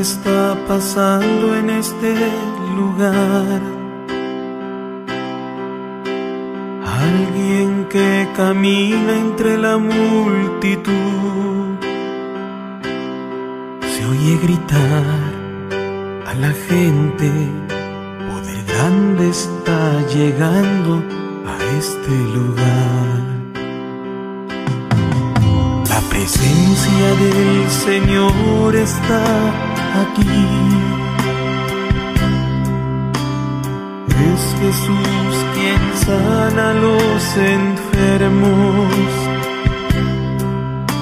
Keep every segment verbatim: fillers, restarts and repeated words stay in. está pasando en este lugar? Alguien que camina entre la multitud, se oye gritar a la gente, poder grande está llegando a este lugar. La presencia del Señor está aquí. Es Jesús quien sana a los enfermos,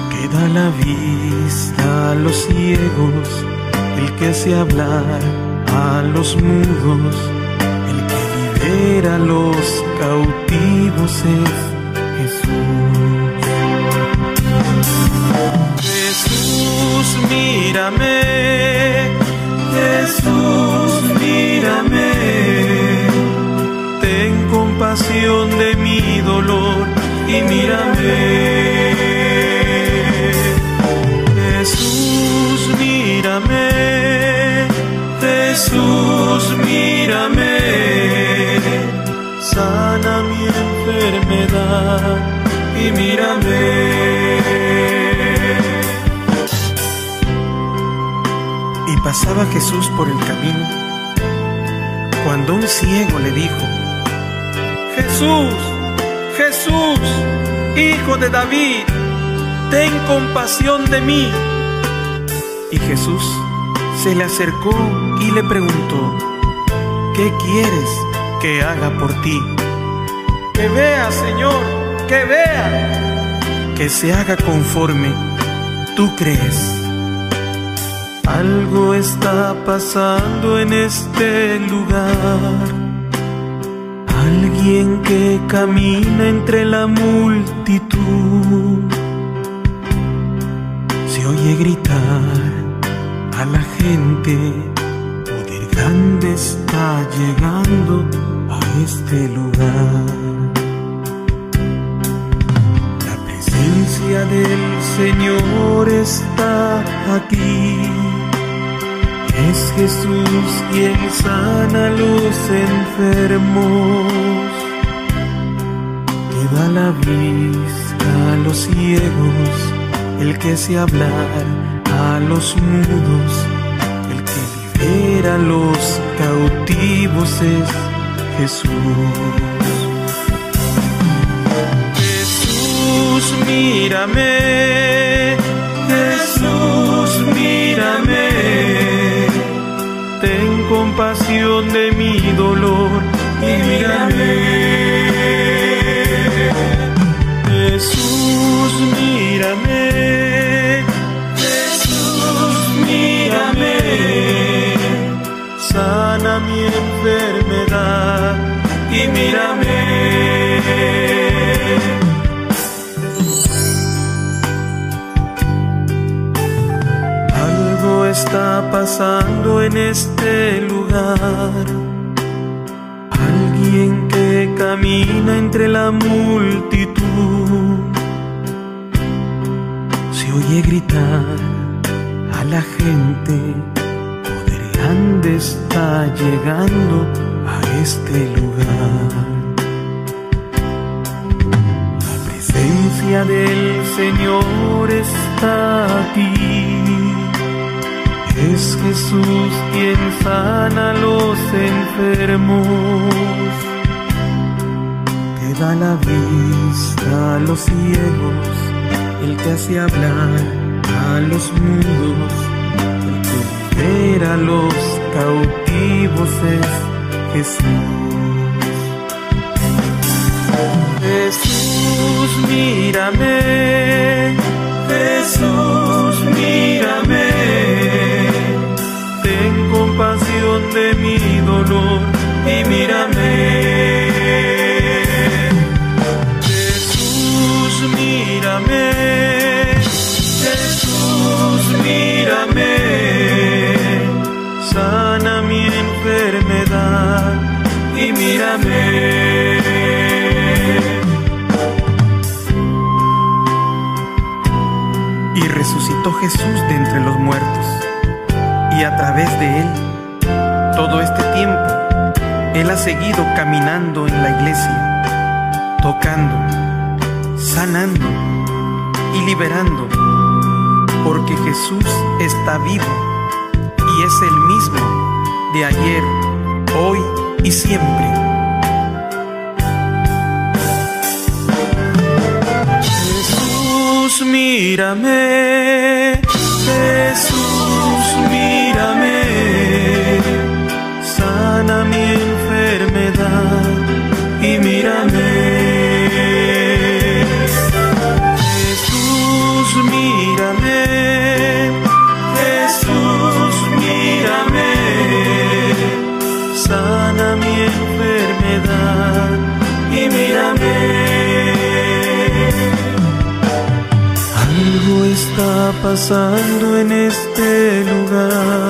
que da la vista a los ciegos, el que hace hablar a los mudos, el que libera a los cautivos es Jesús. Jesús, mírame, Jesús, mírame, ten compasión de mi dolor y mírame. Jesús, mírame, Jesús, mírame, sana mi enfermedad y mírame. Pasaba Jesús por el camino, cuando un ciego le dijo: Jesús, Jesús, hijo de David, ten compasión de mí. Y Jesús se le acercó y le preguntó: ¿qué quieres que haga por ti? Que vea, Señor, que vea. Que se haga conforme tú crees. Algo está pasando en este lugar. Alguien que camina entre la multitud, se oye gritar a la gente, poder grande está llegando a este lugar. La presencia del Señor está aquí. Es Jesús quien sana a los enfermos, que da la vista a los ciegos, el que hace hablar a los mudos, el que libera a los cautivos es Jesús. Jesús, mírame, Jesús, mírame, ten compasión de mi dolor y mírame. Jesús, mírame, Jesús, mírame, sana mi enfermedad y mírame. Está pasando en este lugar. Alguien que camina entre la multitud, se oye gritar a la gente, poder grande está llegando a este lugar. La presencia del Señor está aquí. Es Jesús quien sana a los enfermos, que da la vista a los ciegos, el que hace hablar a los mudos, el que libera a los cautivos es Jesús. Jesús, mírame, Jesús, mírame, ten compasión de mi dolor y mírame. Jesús, mírame, Jesús, mírame, sana mi enfermedad y mírame. Y resucitó Jesús de entre los muertos, y a través de Él, todo este tiempo, Él ha seguido caminando en la iglesia, tocando, sanando y liberando, porque Jesús está vivo y es el mismo de ayer, hoy y siempre. Mírame, Jesús, mírame, sana mi enfermedad y mírame. Jesús, mírame, Jesús, mírame, sana mi enfermedad y mírame. Algo está pasando en este lugar.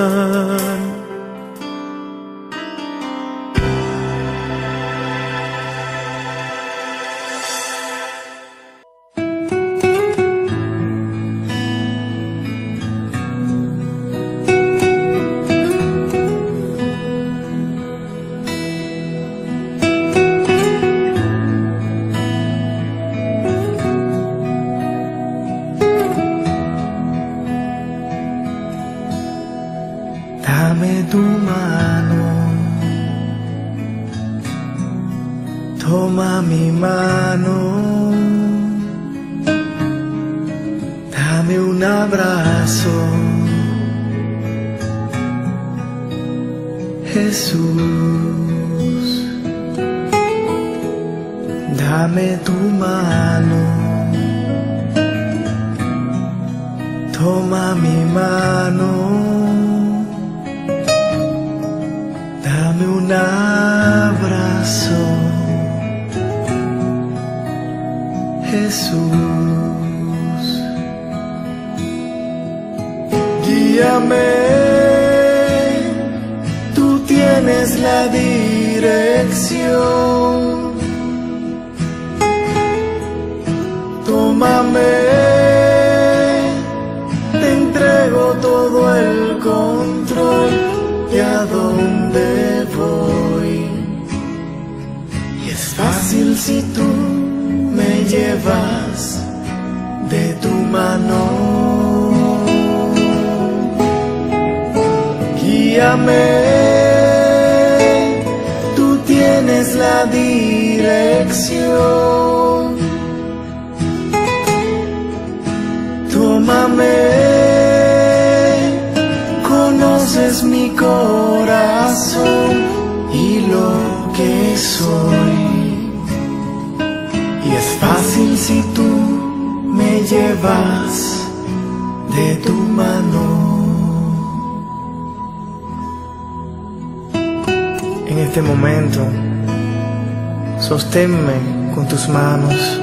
Sosténme con tus manos,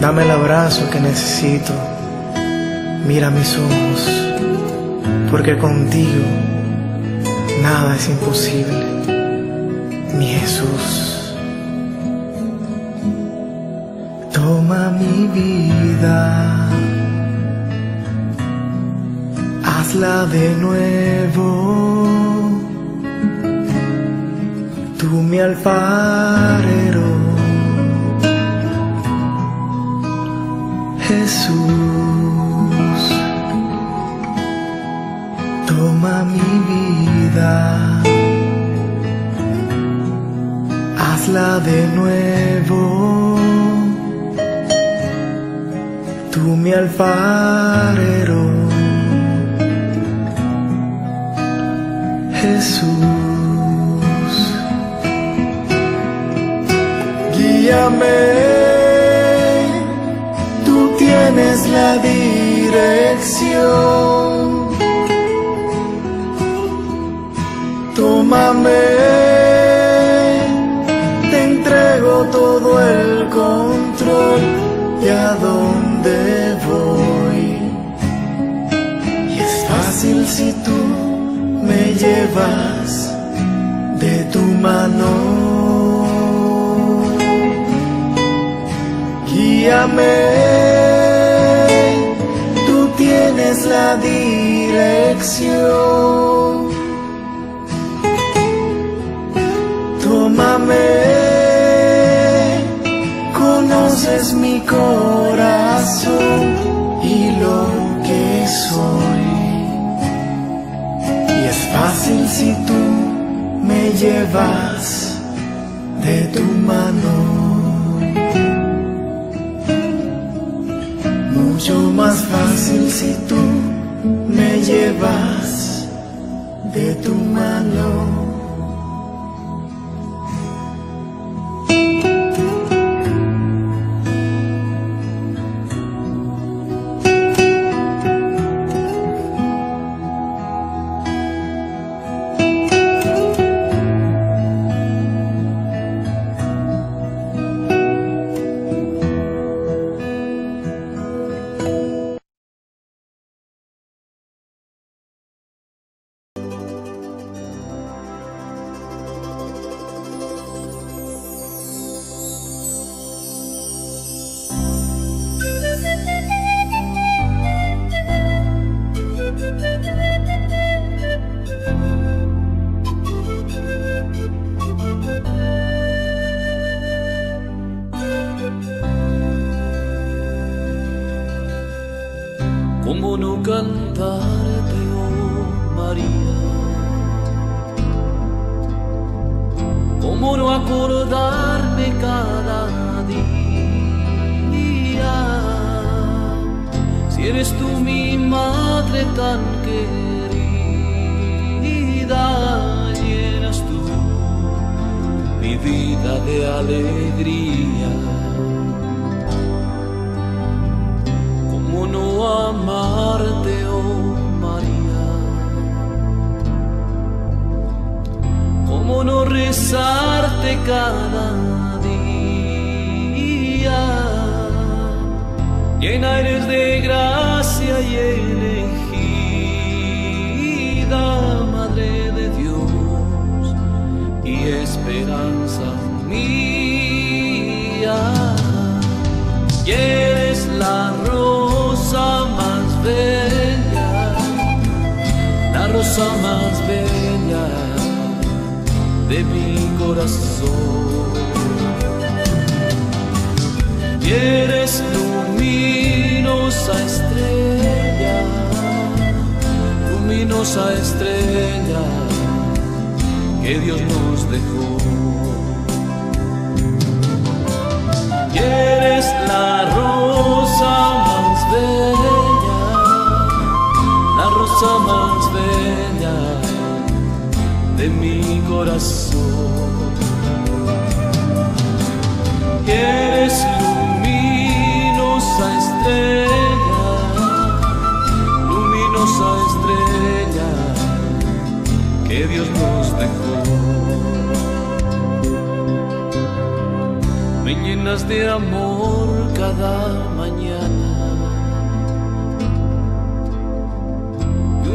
dame el abrazo que necesito, mira mis ojos, porque contigo nada es imposible, mi Jesús. Toma mi vida, hazla de nuevo. Tú mi alfarero, Jesús, toma mi vida, hazla de nuevo, tú mi alfarero, Jesús. Guíame, tú tienes la dirección. Tómame, te entrego todo el control y a dónde voy. Y es fácil si tú me llevas de tu mano. Guíame, tú tienes la dirección. dirección. Tómame, conoces mi corazón y lo que soy. Y es fácil si tú me llevas de tu mano. Mucho más fácil si tú me llevas de tu mano. ¿Cómo no cantarte, oh María? ¿Cómo no acordarme cada día? Si eres tú mi madre tan querida, llenas tú mi vida de alegría. ¿Cómo no amarte, oh María? ¿Cómo no rezarte cada día? Llena eres de gracia y elegida, Madre de Dios y esperanza mía. Y eres la más bella, la rosa más bella de mi corazón. Y eres luminosa estrella, luminosa estrella que Dios nos dejó. Y eres la rosa más bella, rosa más bella de mi corazón. Eres luminosa estrella, luminosa estrella que Dios nos dejó. Me llenas de amor cada mañana,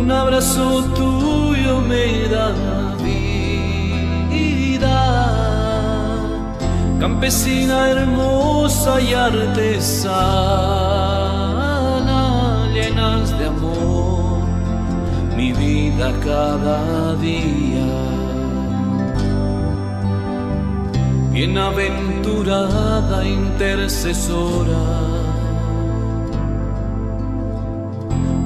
un abrazo tuyo me da vida, campesina hermosa y artesana, llenas de amor mi vida cada día. Bienaventurada intercesora,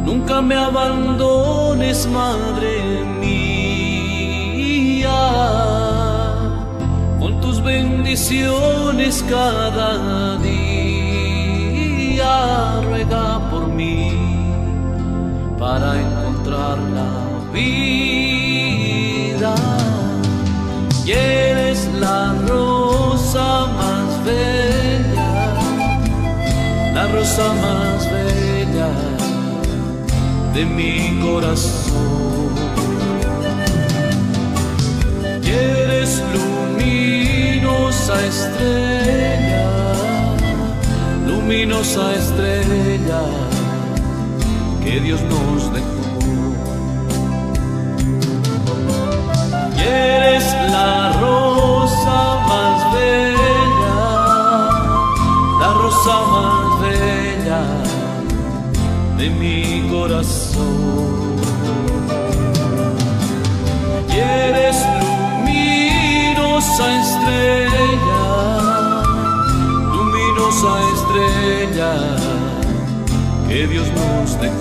nunca me abandones, madre mía, con tus bendiciones cada día. Ruega por mí para encontrar la vida. Y eres la rosa más bella, la rosa más bella de mi corazón. Y eres luminosa estrella, luminosa estrella que Dios nos dejó. Y eres la rosa más bella, la rosa más bella de mi corazón. Y eres luminosa estrella, luminosa estrella que Dios nos dejó.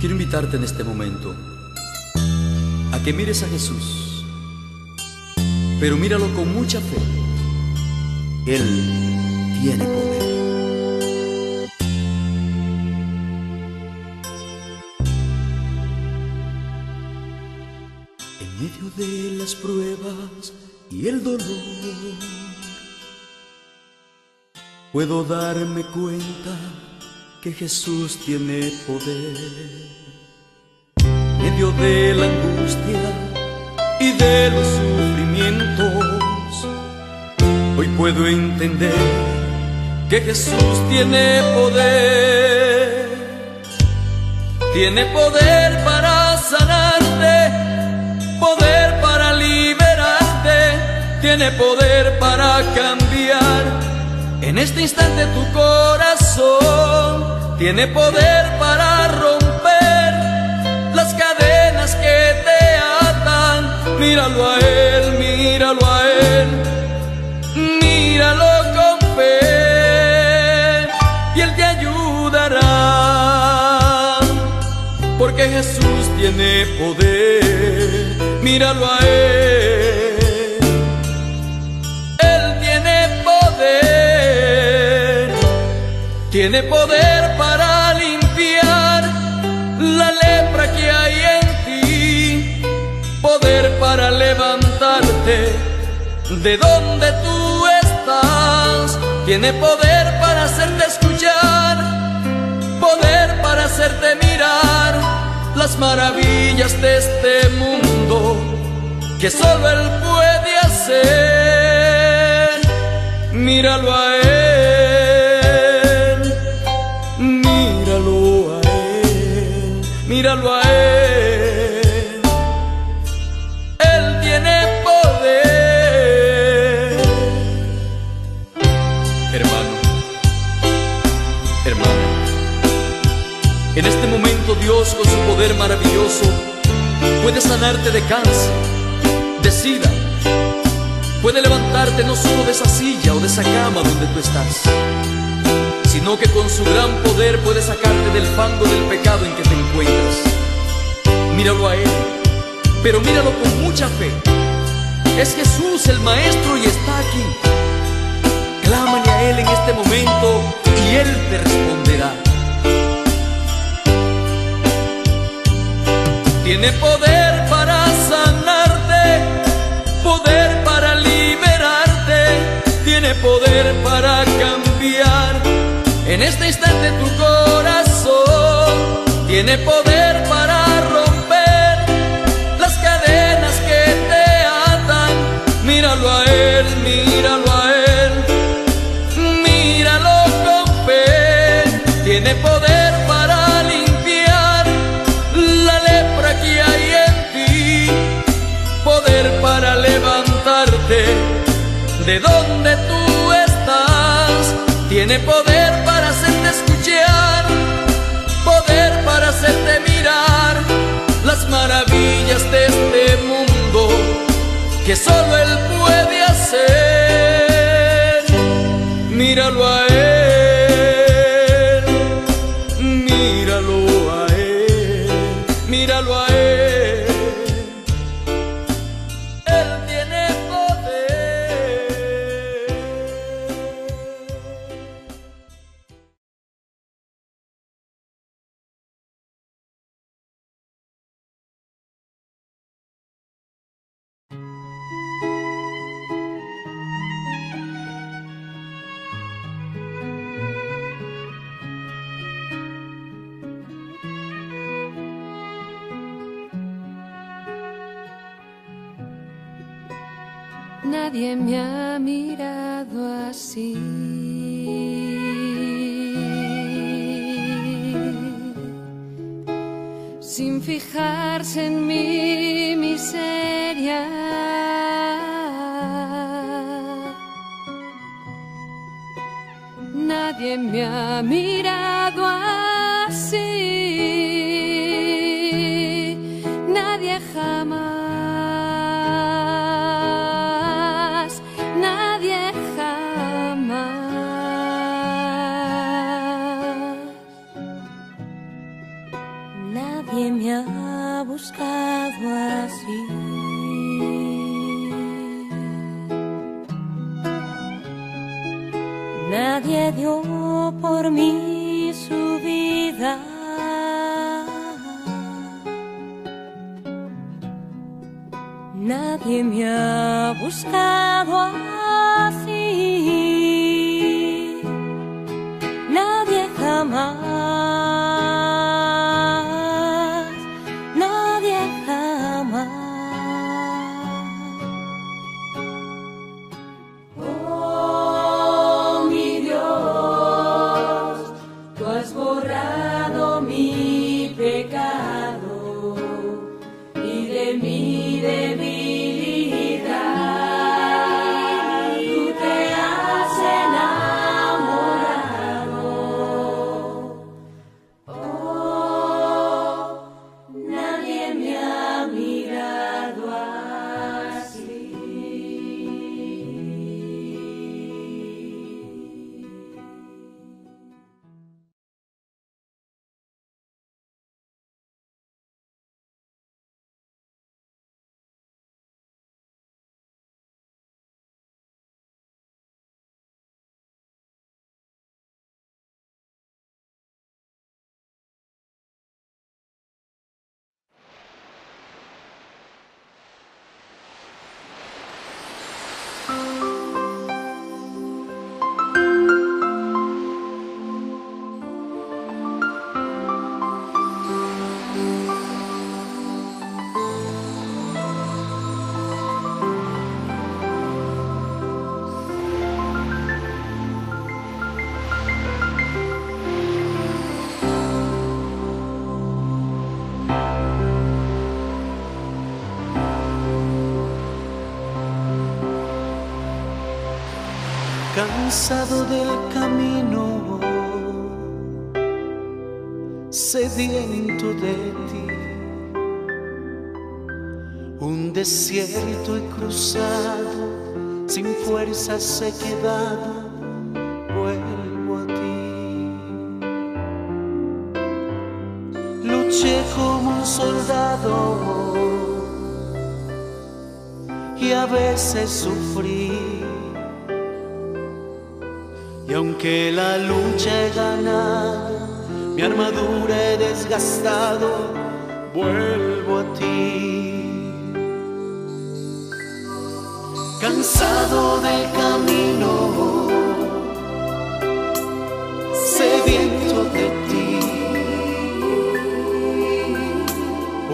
Quiero invitarte en este momento a que mires a Jesús, pero míralo con mucha fe. Él tiene poder. En medio de las pruebas y el dolor, puedo darme cuenta que Jesús tiene poder. En medio de la angustia y de los sufrimientos, hoy puedo entender que Jesús tiene poder. Tiene poder para sanarte, poder para liberarte, tiene poder para cambiar en este instante tu corazón. Tiene poder para romper las cadenas que te atan. Míralo a Él, míralo a Él, míralo con fe, y Él te ayudará, porque Jesús tiene poder. Míralo a Él. Tiene poder para limpiar la lepra que hay en ti, poder para levantarte de donde tú estás. Tiene poder para hacerte escuchar, poder para hacerte mirar las maravillas de este mundo que solo Él puede hacer. Míralo a Él. Míralo a Él. Él tiene poder. Hermano, hermana, en este momento Dios con su poder maravilloso puede sanarte de cáncer, de sida. Puede levantarte no solo de esa silla o de esa cama donde tú estás, sino que con su gran poder puede sacarte del fango del pecado en que te encuentras. Míralo a Él, pero míralo con mucha fe. Es Jesús el Maestro y está aquí. Clámale a Él en este momento y Él te responderá. Tiene poder para sanarte, poder para liberarte, tiene poder para cambiar en este instante tu corazón. Tiene poder para romper las cadenas que te atan. Míralo a Él, míralo a Él, míralo con fe. Tiene poder para limpiar la lepra que hay en ti, poder para levantarte de donde tú estás. Tiene poder para hacerte escuchar, poder para hacerte mirar las maravillas de este mundo que solo Él puede hacer. Míralo a Él, míralo a Él, míralo a Él. Él tiene poder. Thank you. nadie me ha mirado así. Sin fijarse en mi miseria, nadie me ha mirado así, nadie jamás. Nadie me ha buscado así. Nadie dio por mí su vida. Nadie me ha buscado así. Nadie jamás. Cansado del camino, sediento de ti, un desierto he cruzado, sin fuerzas he quedado, vuelvo a ti. Luché como un soldado y a veces sufrí. Y aunque la lucha he ganado, mi armadura he desgastado, vuelvo a ti. Cansado del camino, sediento de ti,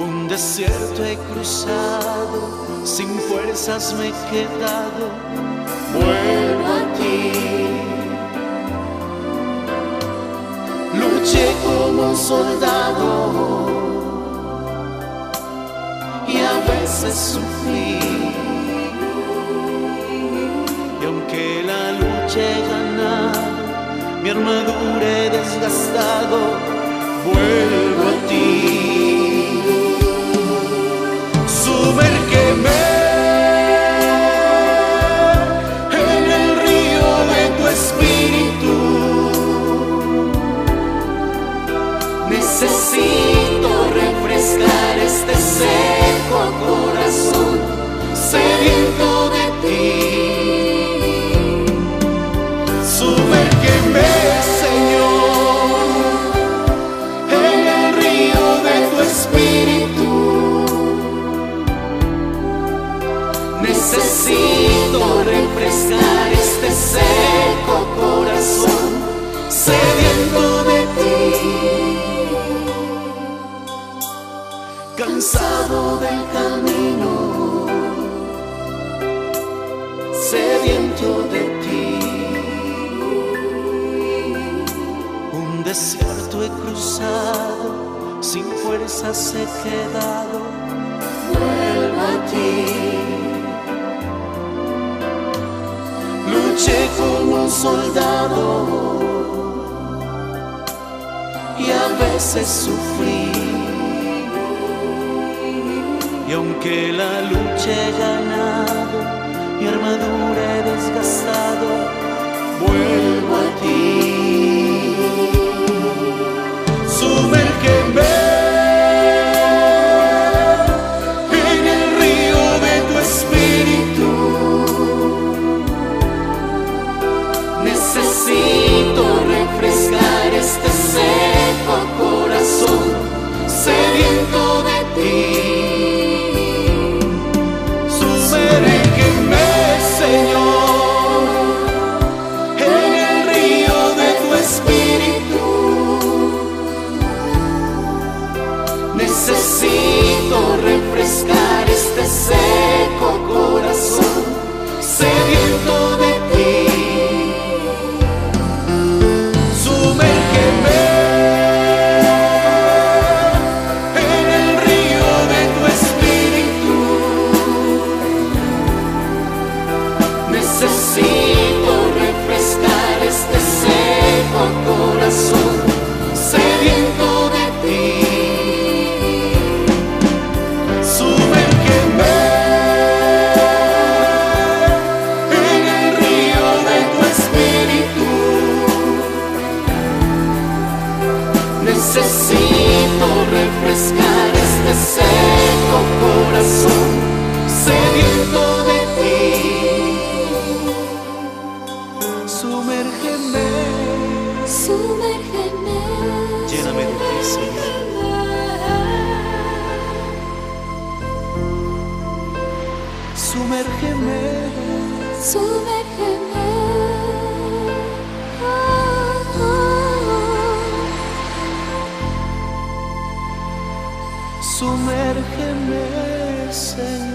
un desierto he cruzado, sin fuerzas me he quedado, vuelvo a ti. Luché como un soldado y a veces sufrí. Y aunque la lucha he ganado, mi armadura he desgastado, vuelvo a ti. Sumérgeme en el río de tu espíritu. Necesito refrescar este seco corazón sediento de ti. Sumérgeme, Señor, en el río de tu espíritu. Necesito refrescar este seco corazón sediento de ti. Cansado del camino, cansado, sin fuerzas he quedado, vuelvo a ti. Luché como un soldado y a veces sufrí, y aunque la lucha he ganado, mi armadura he desgastado, vuelvo a ti. Sumérgeme en el río de tu espíritu, necesito refrescar este seco corazón sediento de ti. Sumérgeme, Señor, en el río de tu espíritu, necesito refrescar este seco corazón sediento de ti. Sumérgeme, Señor.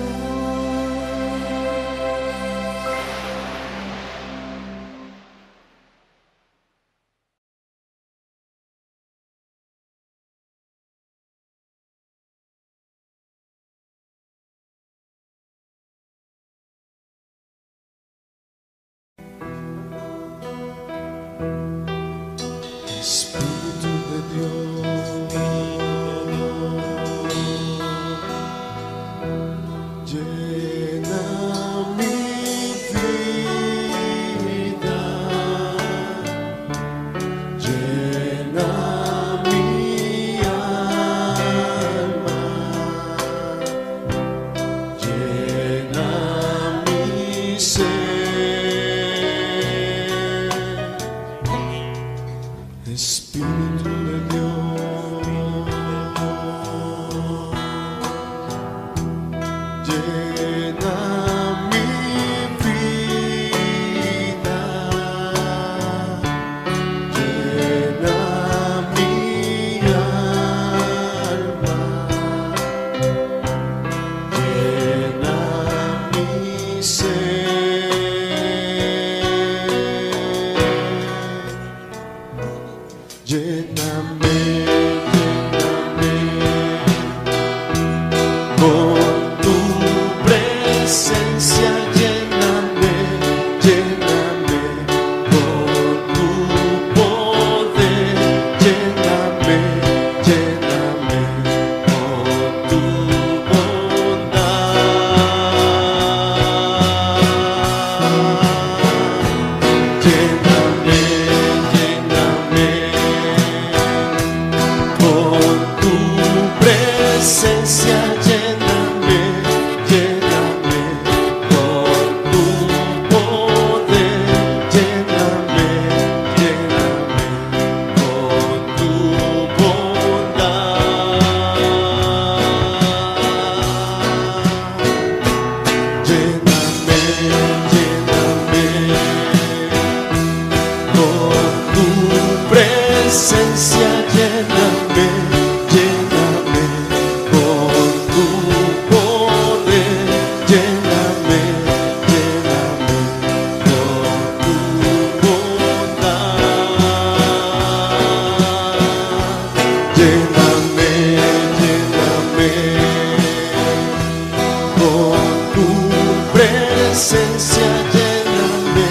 presencia, lléname,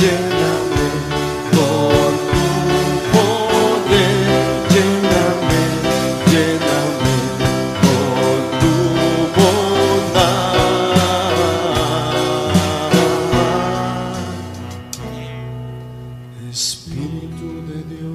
lléname por tu poder, lléname, lléname por tu bondad, Espíritu de Dios.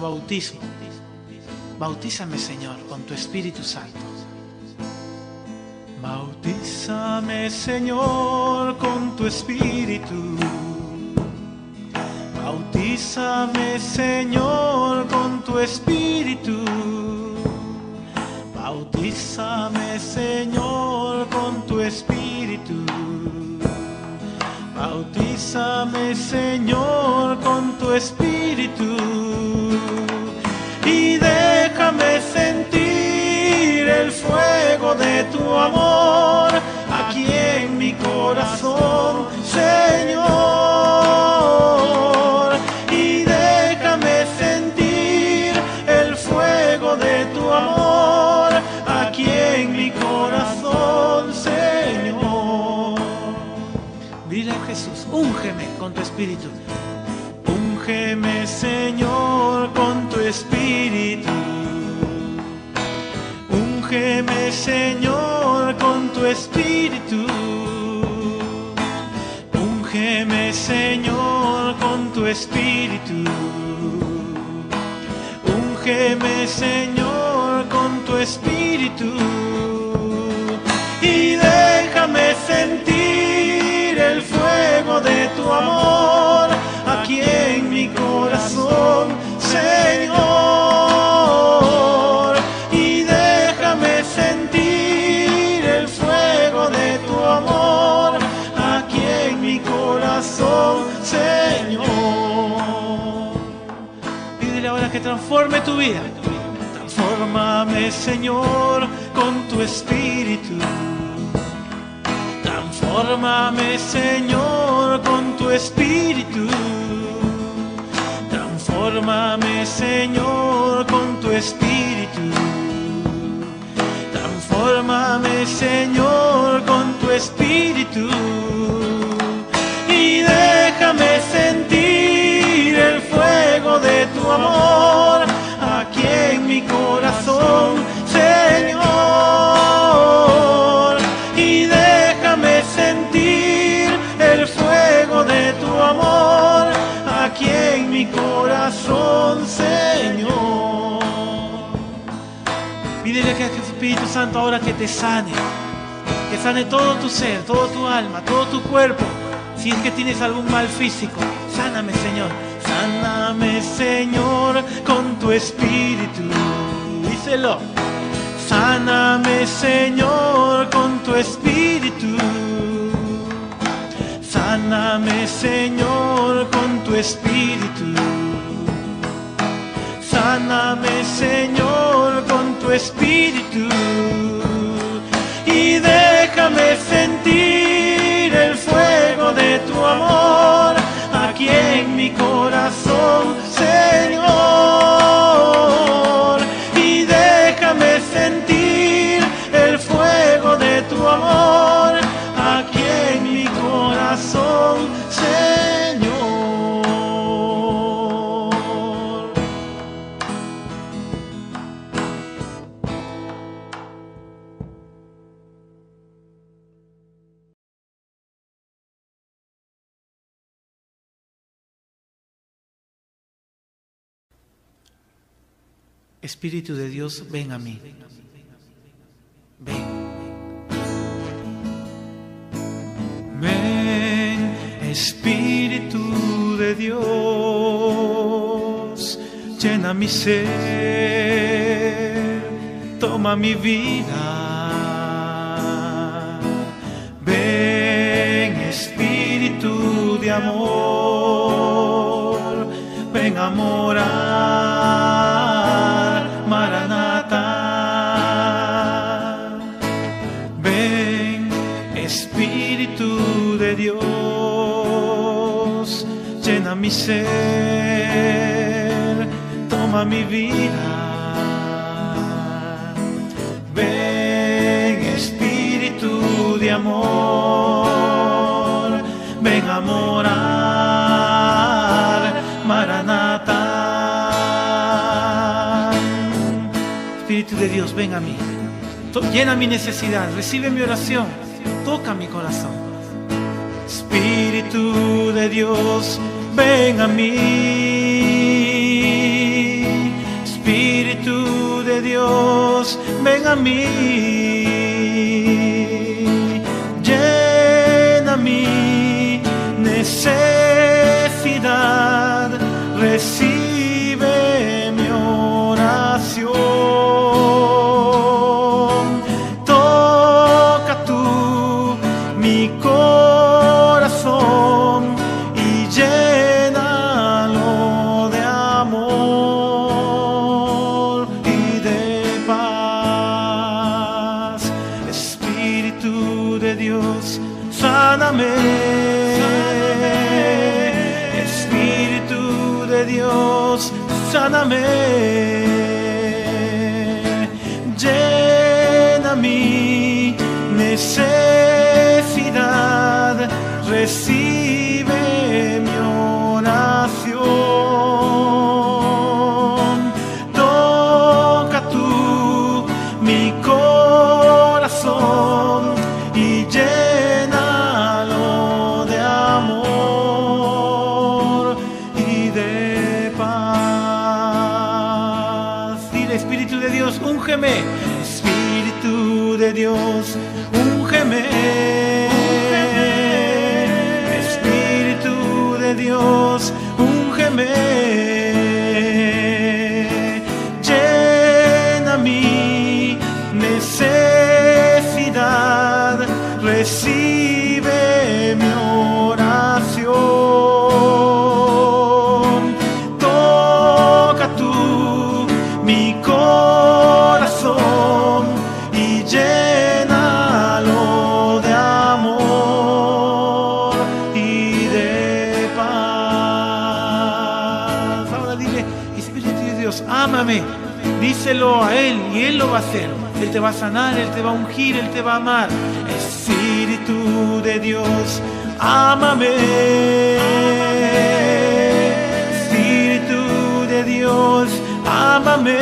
Bautismo. Bautízame, Señor, con tu Espíritu Santo. Bautízame, Señor, con tu Espíritu. Bautízame, Señor, con tu Espíritu. Bautízame, Señor, con tu Espíritu. Bautízame, Señor, con tu Espíritu. tu amor aquí en mi corazón, Señor, y déjame sentir el fuego de tu amor aquí en mi corazón, Señor. Dile a Jesús, úngeme con tu espíritu. Úngeme, Señor, con tu espíritu. Úngeme, Señor, con tu espíritu. Úngeme, Señor, con tu espíritu. Úngeme, Señor, con tu espíritu. Y déjame sentir el fuego de tu amor aquí en mi corazón, Señor, y déjame sentir el fuego de tu amor aquí en mi corazón, Señor. Pídele ahora que transforme tu vida. Transfórmame, Señor, con tu espíritu. Transfórmame, Señor, con tu espíritu. Transfórmame, Señor, con tu espíritu. Transfórmame, Señor, con tu espíritu. Y déjame sentir el fuego de tu amor aquí en mi corazón, Señor. Y déjame sentir el fuego de tu amor aquí en mi corazón, Señor. Pídele que el Espíritu Santo ahora que te sane, que sane todo tu ser, todo tu alma, todo tu cuerpo. Si es que tienes algún mal físico, sáname, Señor. Sáname, Señor, con tu espíritu. Díselo. Sáname, Señor, con tu espíritu. Sáname, Señor, con tu espíritu. Sáname, Señor, con tu espíritu. Y déjame sentir el fuego de tu amor aquí en mi corazón, Señor. Y déjame sentir el fuego de tu amor aquí en mi corazón, Señor. Espíritu de Dios, ven a mí. Ven. Espíritu de Dios, llena mi ser, toma mi vida. Ven, Espíritu de amor, ven a morar, Maranatha. Ven, Espíritu de Dios, llena mi ser, toma mi vida. Ven, Espíritu de amor, ven a morar, Maranatha. Espíritu de Dios, ven a mí, llena mi necesidad, recibe mi oración, toca mi corazón. Espíritu de Dios, ven a mí. Espíritu de Dios, ven a mí. Llena mi necesidad, recibe mi oración. Toca tú mi corazón. sáname, llena mi necesidad, recibe mi oración, toca tú mi corazón y llénalo de amor y de paz. Dile, Espíritu de Dios, úngeme, Espíritu de Dios, úngeme. Dios, úngeme, llena mi necesidad, recibe mi oración, toca tú mi corazón y llénalo de amor y de paz. Ahora dile, Espíritu de Dios, ámame. Díselo a Él y Él lo va a hacer. Él te va a sanar, Él te va a ungir, Él te va a amar. Espíritu de Dios, ámame. Espíritu de Dios, ámame.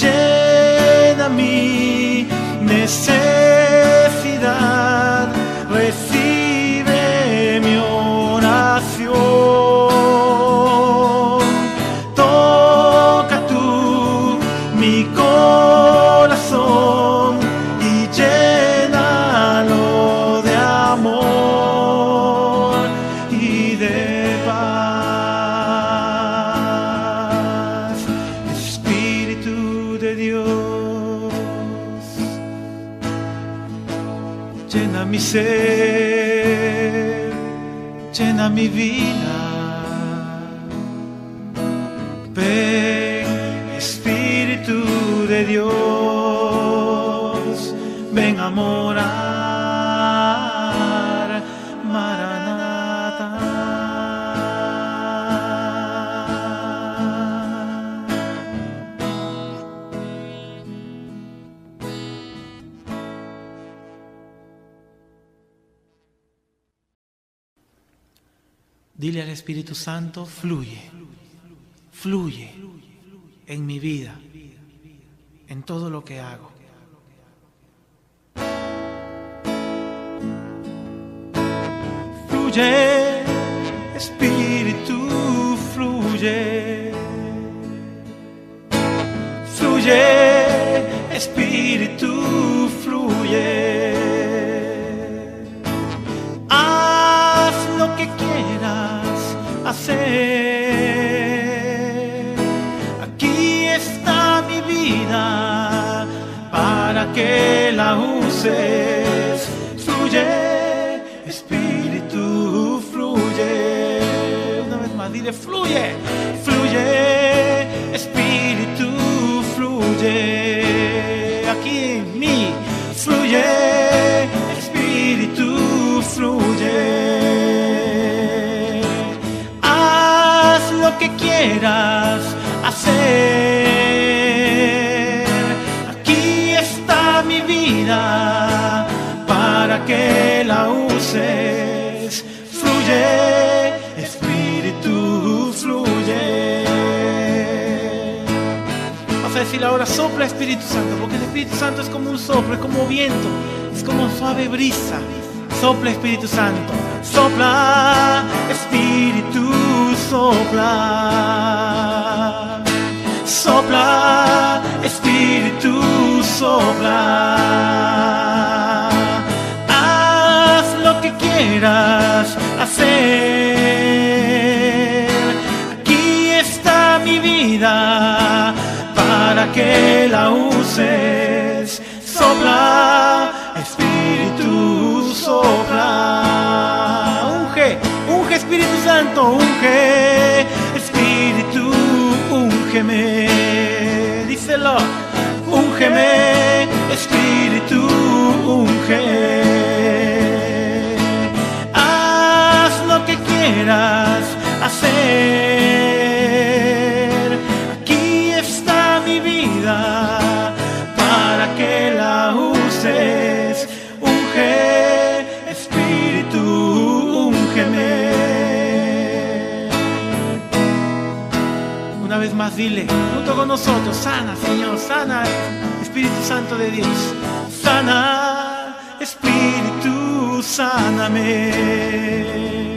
Llena mi necesidad, recibe mi oración, toca tú mi corazón y llénalo de amor y de paz. Espíritu de Dios, llena mi ser, llena mi vida. Ven, Espíritu de Dios, ven a morar, Maranatha. Dile al Espíritu Santo, fluye, fluye en mi vida, en todo lo que hago. Fluye, Espíritu, fluye. Fluye, Espíritu, fluye. Aquí está mi vida para que la uses. Fluye, Espíritu, fluye. Una vez más, dile, fluye, fluye, Espíritu, fluye. Aquí en mí, fluye, Espíritu, fluye. Que quieras hacer, aquí está mi vida para que la uses. Fluye, Espíritu, fluye. Vas a decir ahora, sopla, Espíritu Santo, porque el Espíritu Santo es como un soplo, es como viento, es como suave brisa. Sopla, Espíritu Santo, sopla, Espíritu, sopla. Sopla, Espíritu, sopla. Haz lo que quieras hacer. Aquí está mi vida para que la uses. Sopla, Espíritu, sopla. Unge, unge, Espíritu Santo, unge, Espíritu, úngeme. Díselo, úngeme, Espíritu, unge. Haz lo que quieras hacer. Una vez más dile, junto con nosotros, sana Señor, sana Espíritu Santo de Dios. Sana Espíritu, sáname.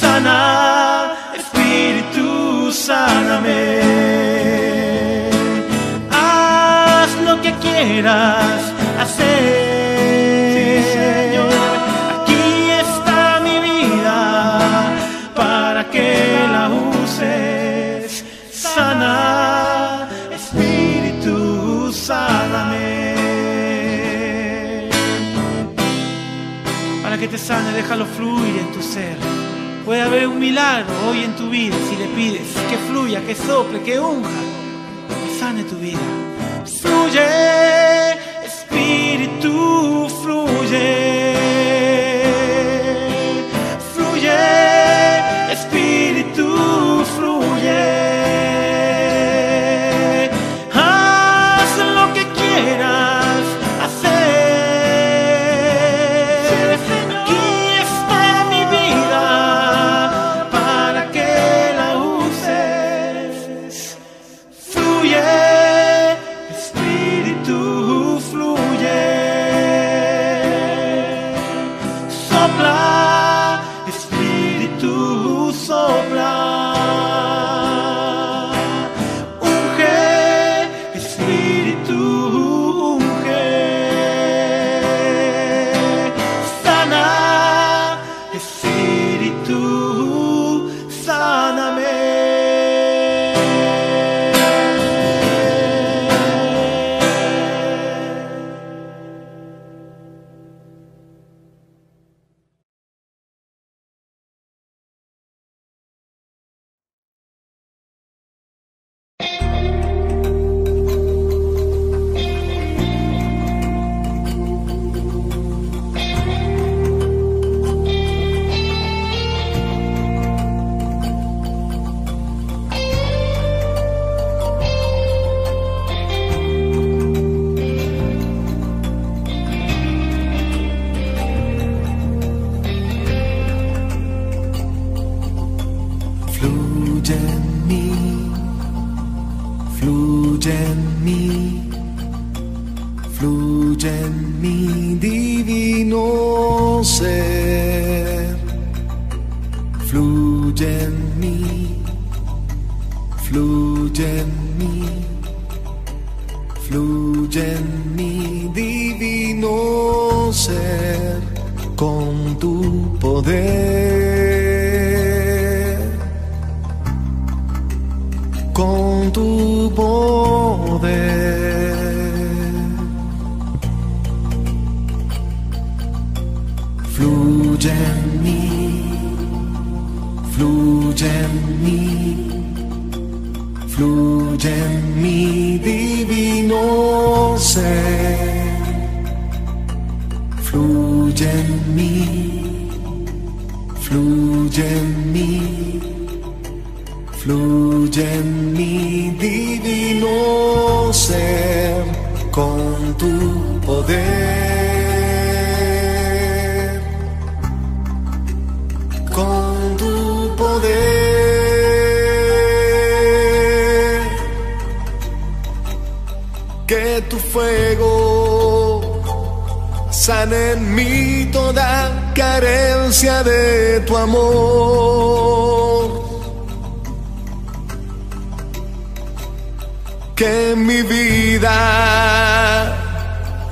Sana Espíritu, sáname. Haz lo que quieras hacer. Te sane, déjalo fluir en tu ser. Puede haber un milagro hoy en tu vida si le pides que fluya, que sople, que unja, que sane tu vida. Fluye, Espíritu, fluye. Fluye, Espíritu, fluye. Haz lo que quieras hacer.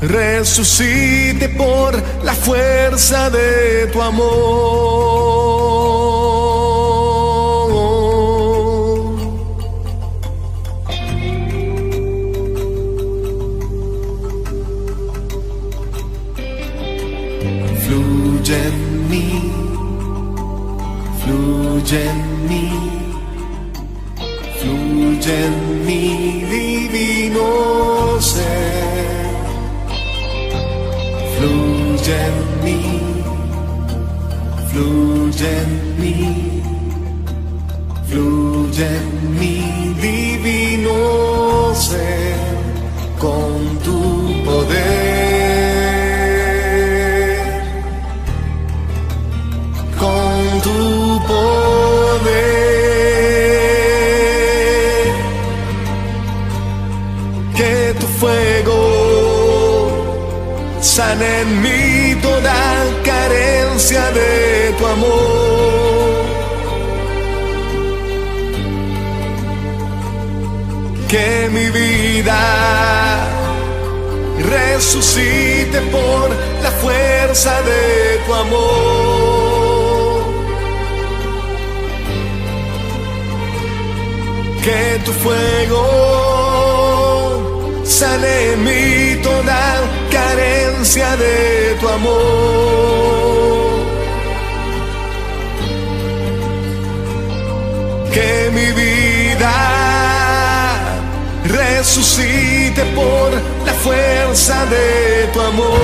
Resucite por la fuerza de tu amor. Fluye en mí, fluye en mí, fluye en mí, divino ser. Fluye en mí, fluye en mí, fluye en mí, divino ser, con tu poder, con tu poder. sana en mí toda carencia de tu amor. Que mi vida resucite por la fuerza de tu amor. Que tu fuego sane en mí toda carencia de tu amor. Que mi vida resucite por la fuerza de tu amor.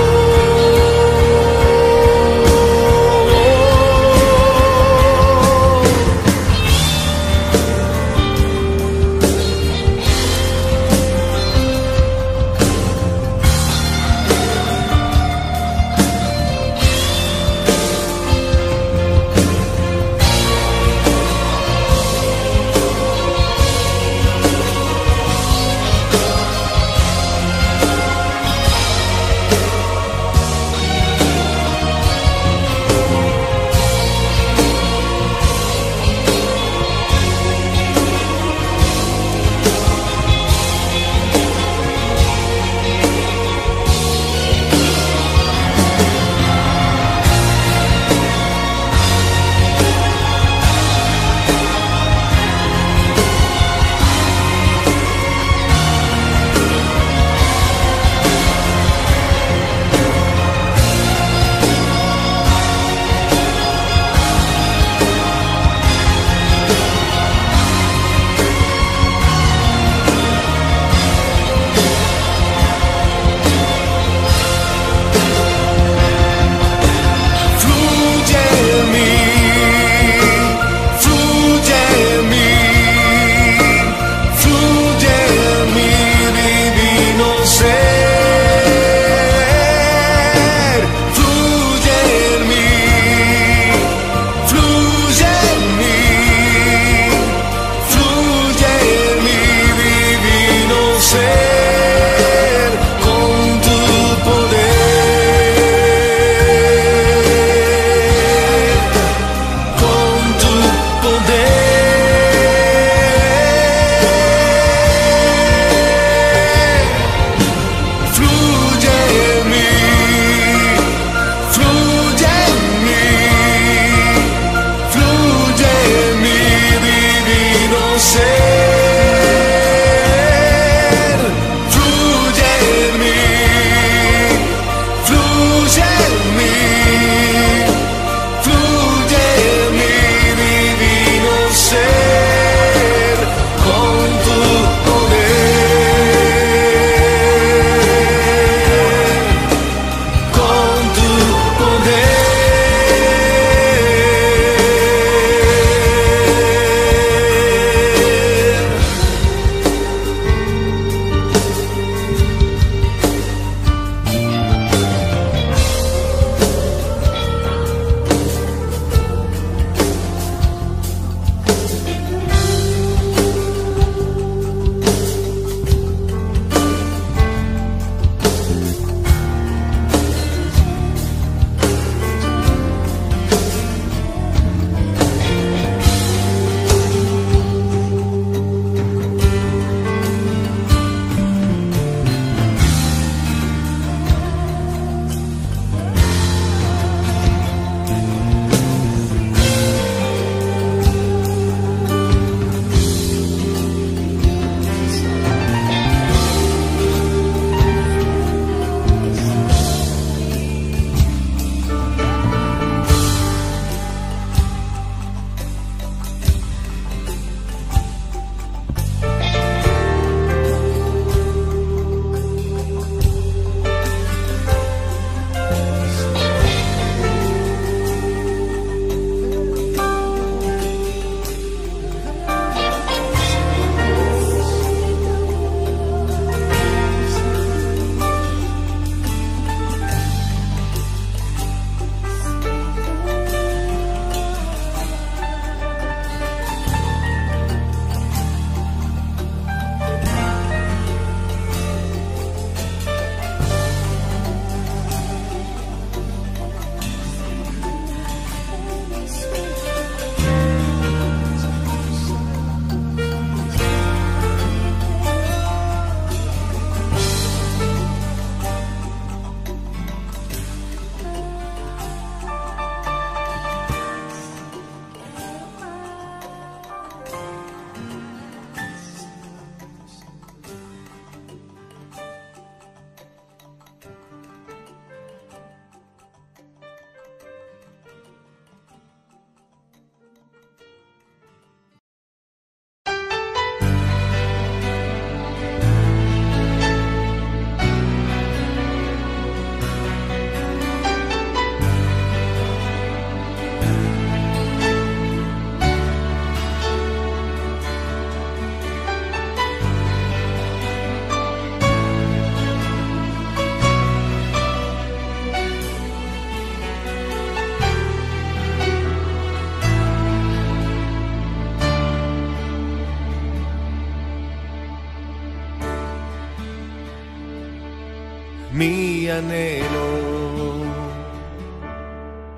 mi anhelo,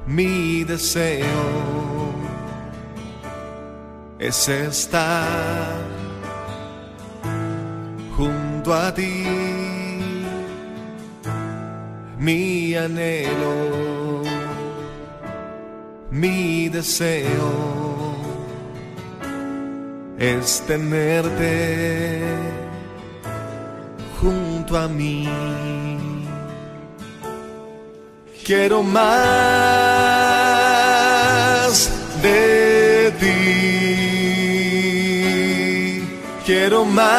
mi deseo es estar junto a ti. Mi anhelo, mi deseo es tenerte junto a mí. Quiero más de ti, quiero más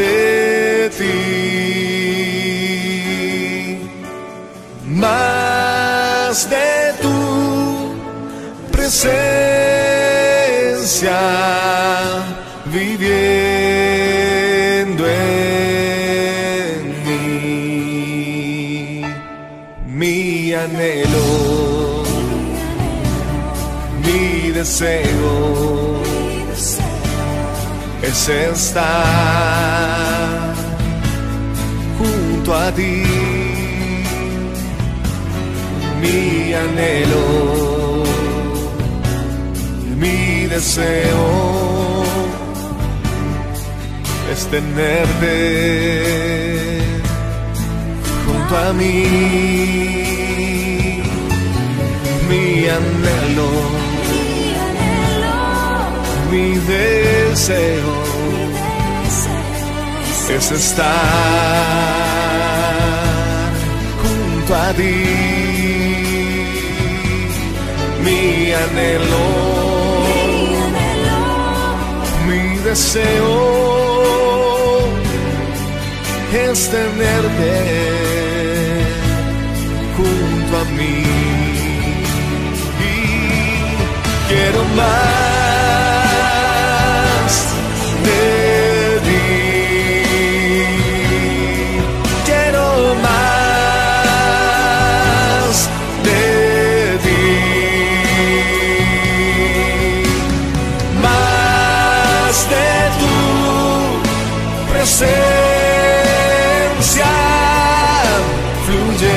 de ti, más de tu presencia viviendo en mí. Mi anhelo, mi deseo es estar junto a ti. Mi anhelo, mi deseo es tenerte junto a mí. Mi anhelo, mi deseo es estar junto a ti. Mi anhelo, mi deseo es tenerte junto a mí. Y quiero más de ti, quiero más de ti, más de tu presencia fluye.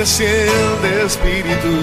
Desciende, Espíritu,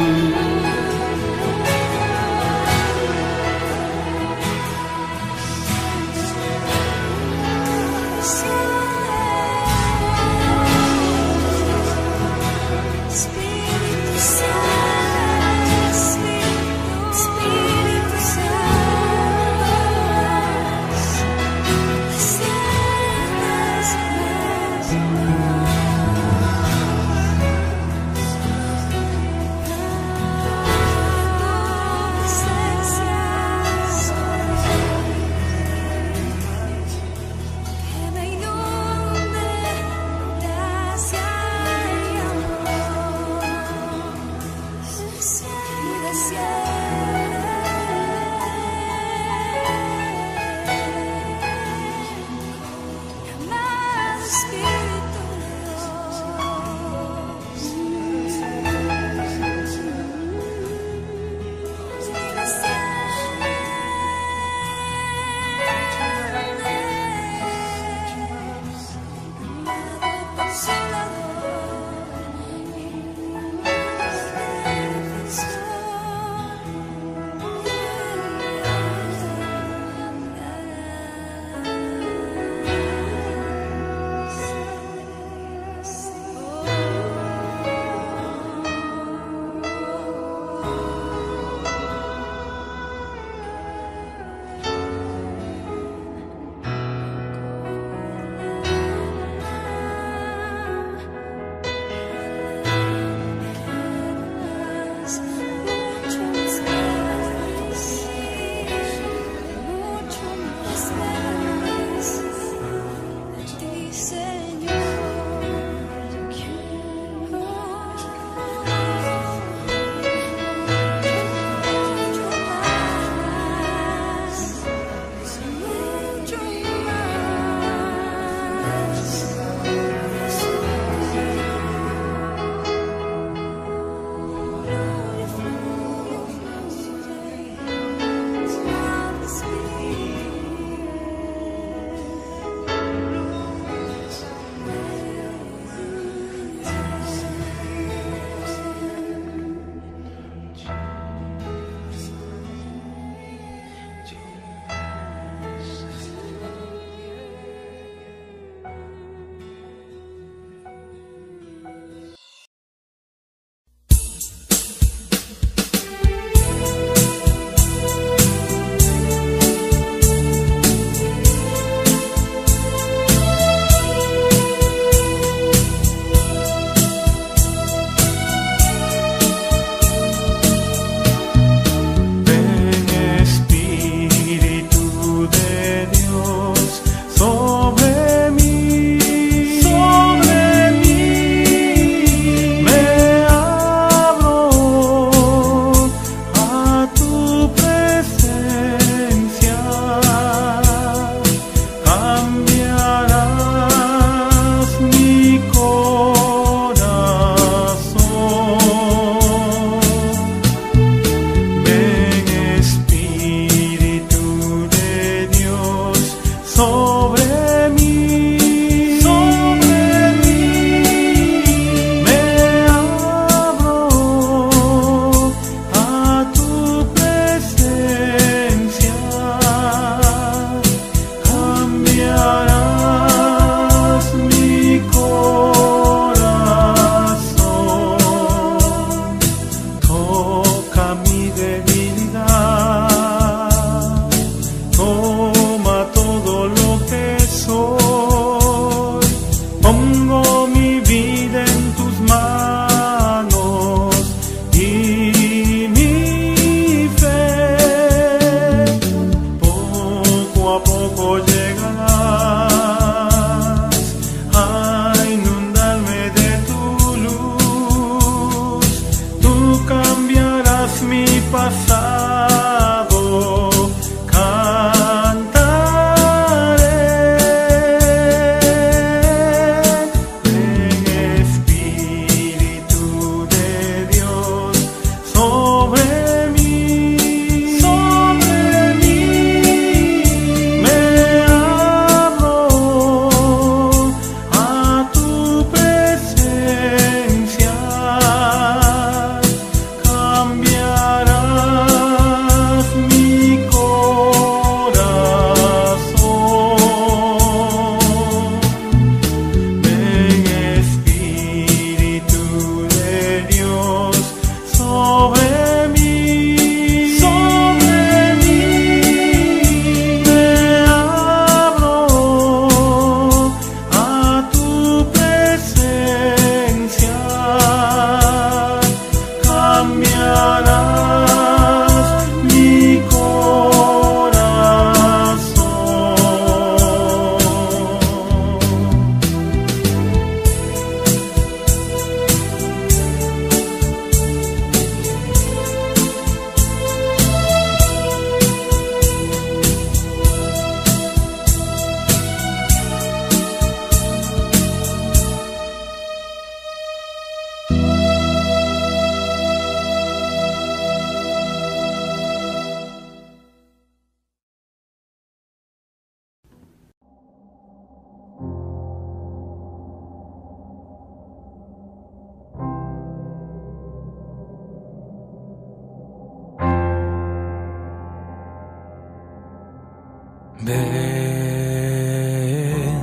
Ven,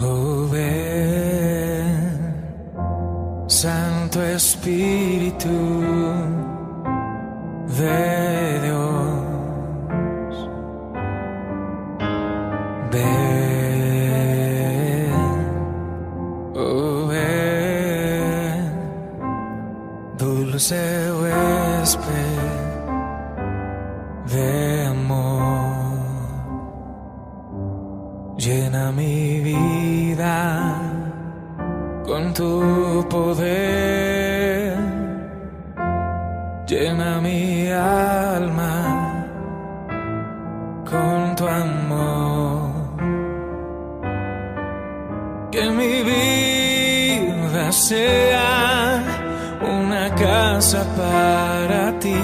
oh ven, Santo Espíritu de Dios. Ven, oh ven, dulce huésped de amor. Llena mi vida con tu poder, llena mi alma con tu amor. Que mi vida sea una casa para ti,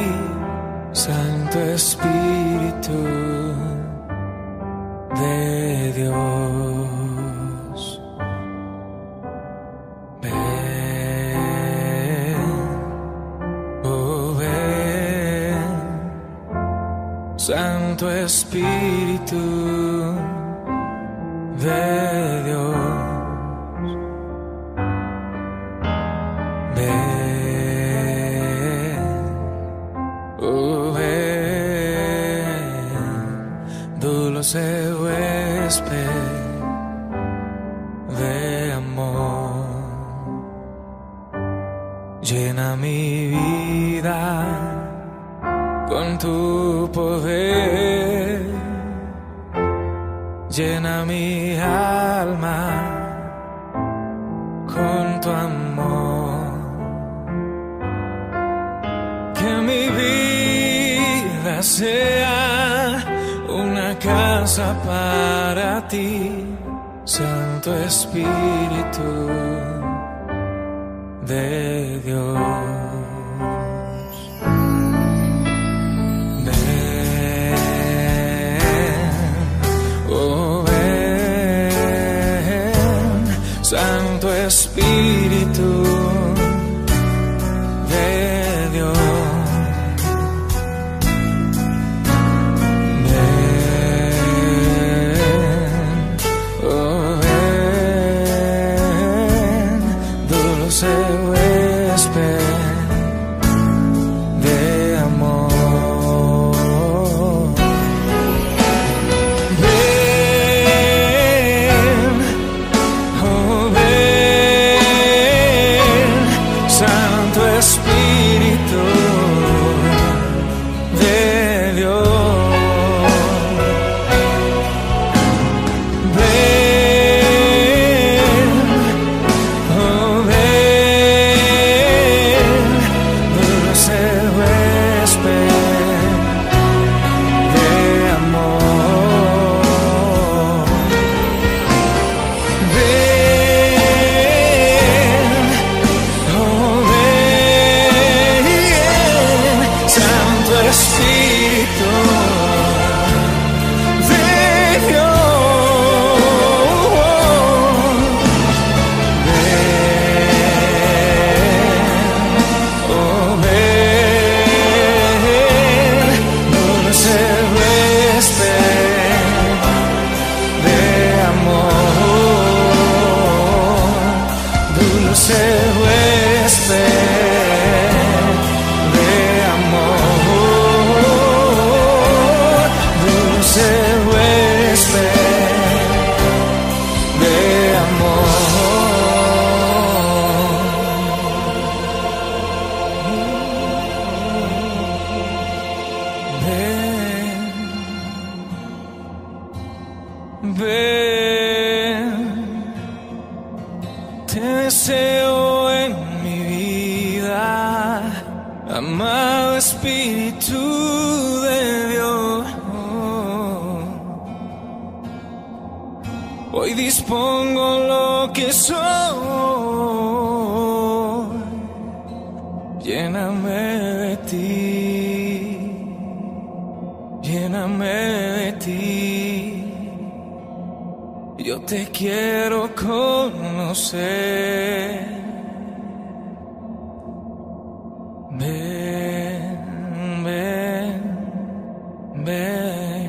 Santo Espíritu de Dios. Ven, oh ven, Santo Espíritu de Dios. Ven, oh ven, dulce de amor, llena mi vida con tu poder, llena mi alma con tu amor. Que mi vida sea una casa para ti, Santo Espíritu de Dios. Ven, oh ven, Santo Espíritu de Dios. Amado Espíritu de Dios, hoy dispongo lo que soy, lléname de ti, lléname de ti, yo te quiero conocer. Ven, ven, ven.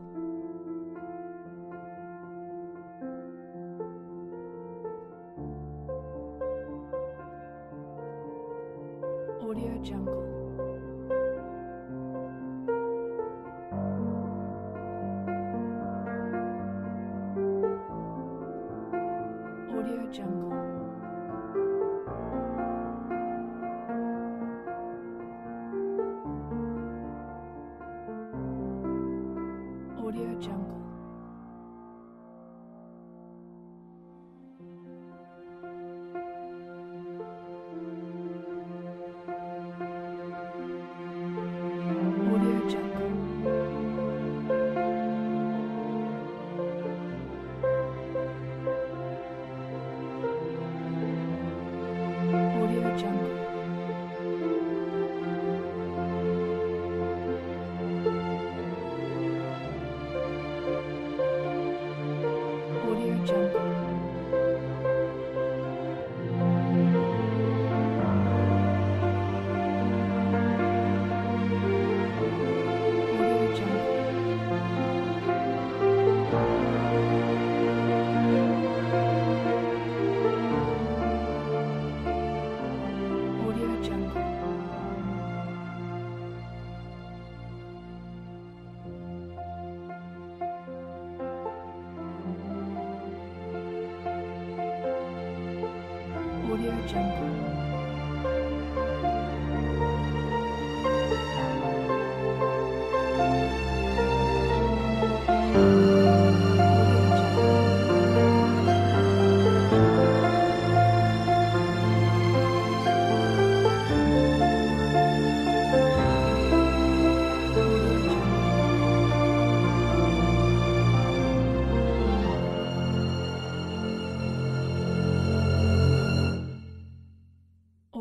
Audio Jungle. Audio Jungle. Audio Jungle. Jungle. Audio Jungle. Audio Jungle.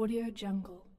Audio Jungle.